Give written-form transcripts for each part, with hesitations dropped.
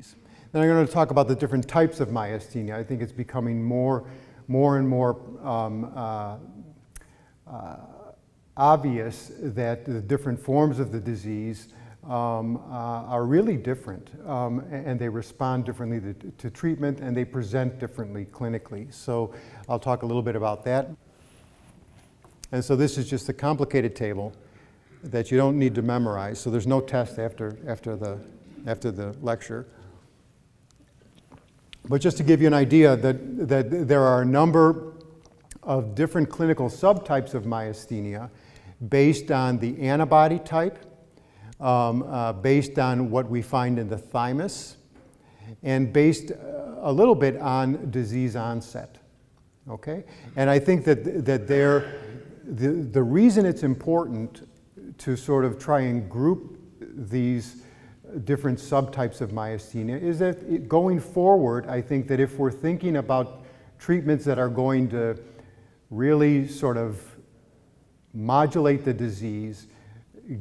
disease. Now I'm going to talk about the different types of myasthenia. I think it's becoming more and more obvious that the different forms of the disease are really different, and they respond differently to treatment, and they present differently clinically. So I'll talk a little bit about that. And so this is just a complicated table that you don't need to memorize. So there's no test after the lecture. But just to give you an idea that there are a number of different clinical subtypes of myasthenia based on the antibody type, based on what we find in the thymus, and based a little bit on disease onset. Okay? And I think that the reason it's important to sort of try and group these different subtypes of myasthenia is that going forward, I think that if we're thinking about treatments that are going to really sort of modulate the disease,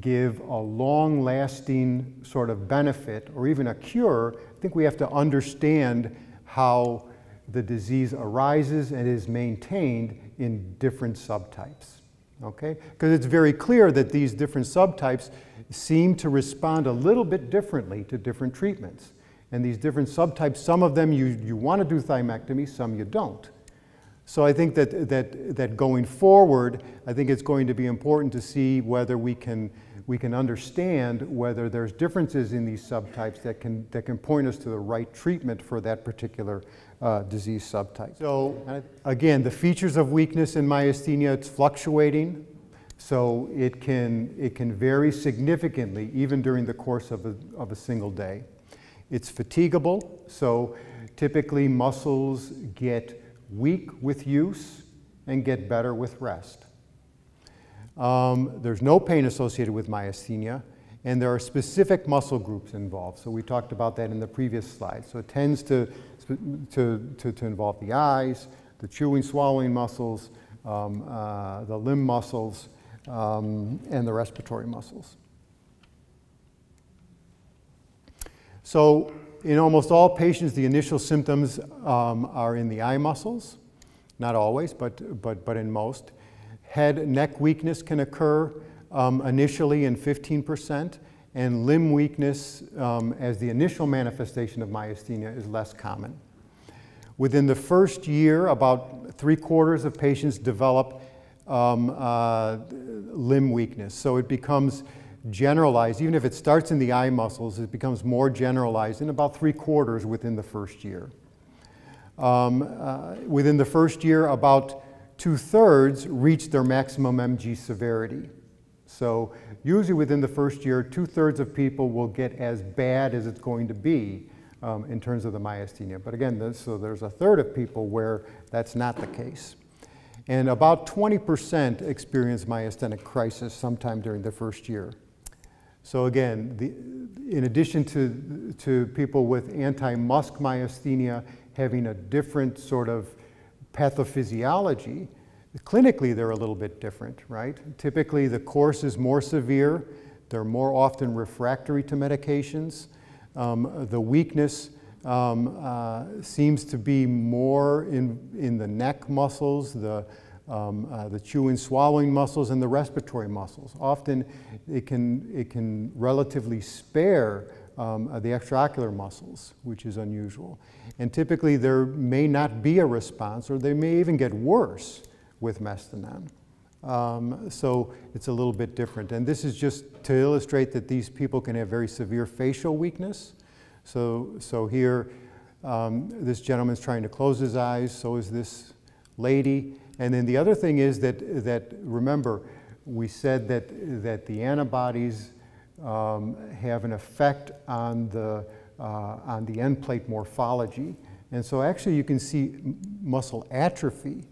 give a long-lasting sort of benefit or even a cure, I think we have to understand how the disease arises and is maintained in different subtypes, okay? Because it's very clear that these different subtypes seem to respond a little bit differently to different treatments. And these different subtypes, some of them you want to do thymectomy, some you don't. So I think that going forward, I think it's going to be important to see whether we can understand whether there's differences in these subtypes that can point us to the right treatment for that particular disease subtype. So again, the features of weakness in myasthenia, it's fluctuating. So it can vary significantly even during the course of a single day. It's fatigable, so typically muscles get weak with use and get better with rest. There's no pain associated with myasthenia, and there are specific muscle groups involved. So we talked about that in the previous slide. So it tends to involve the eyes, the chewing, swallowing muscles, the limb muscles, and the respiratory muscles. So in almost all patients, the initial symptoms are in the eye muscles, not always, but in most. Head, neck weakness can occur initially in 15%, and limb weakness as the initial manifestation of myasthenia is less common. Within the first year, about 3/4 of patients develop limb weakness. So it becomes generalized. Even if it starts in the eye muscles, it becomes more generalized in about 3/4 within the first year. Within the first year, about 2/3 reach their maximum MG severity. So usually within the first year, 2/3 of people will get as bad as it's going to be in terms of the myasthenia. But again, so there's a third of people where that's not the case. And about 20% experience myasthenic crisis sometime during the first year. So again, in addition to people with anti-musk myasthenia having a different sort of pathophysiology, clinically they're a little bit different, right? Typically the course is more severe, they're more often refractory to medications, the weakness seems to be more in the neck muscles, the chewing, swallowing muscles, and the respiratory muscles. Often it can relatively spare the extraocular muscles, which is unusual. And typically there may not be a response, or they may even get worse with Mestinon. So it's a little bit different. And this is just to illustrate that these people can have very severe facial weakness. So here, this gentleman's trying to close his eyes, so is this lady. And then the other thing is that remember, we said that the antibodies have an effect on the end plate morphology. And so actually you can see muscle atrophy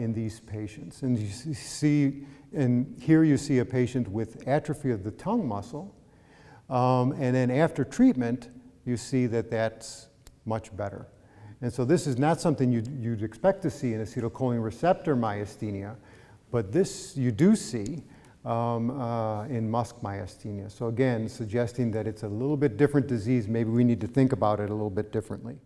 in these patients. And you see, and here you see a patient with atrophy of the tongue muscle. And then after treatment, you see that that's much better. And so this is not something you'd expect to see in acetylcholine receptor myasthenia, but this you do see in MuSK myasthenia. So again, suggesting that it's a little bit different disease, maybe we need to think about it a little bit differently.